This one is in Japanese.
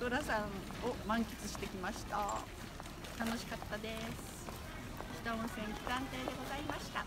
ドラ山を満喫してきました。楽しかったです。日田温泉期間亭でございました。